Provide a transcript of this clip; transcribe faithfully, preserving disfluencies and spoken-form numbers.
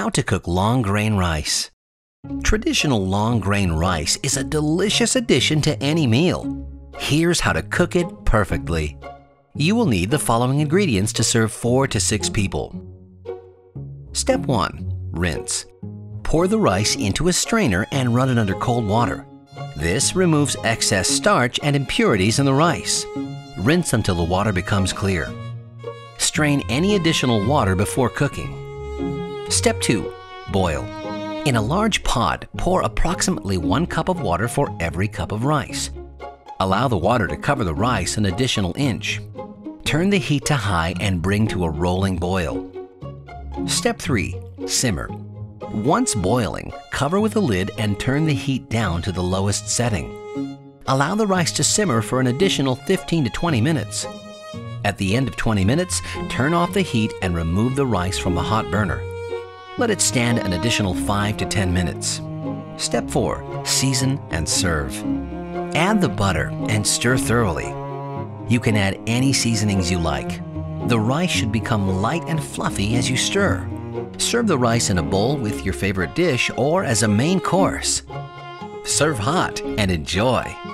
How to cook long grain rice. Traditional long grain rice is a delicious addition to any meal. Here's how to cook it perfectly. You will need the following ingredients to serve four to six people. Step one, rinse. Pour the rice into a strainer and run it under cold water. This removes excess starch and impurities in the rice. Rinse until the water becomes clear. Strain any additional water before cooking. Step two, boil. In a large pot, pour approximately one cup of water for every cup of rice. Allow the water to cover the rice an additional inch. Turn the heat to high and bring to a rolling boil. Step three, simmer. Once boiling, cover with a lid and turn the heat down to the lowest setting. Allow the rice to simmer for an additional fifteen to twenty minutes. At the end of twenty minutes, turn off the heat and remove the rice from the hot burner. Let it stand an additional five to ten minutes. Step four, season and serve. Add the butter and stir thoroughly. You can add any seasonings you like. The rice should become light and fluffy as you stir. Serve the rice in a bowl with your favorite dish or as a main course. Serve hot and enjoy.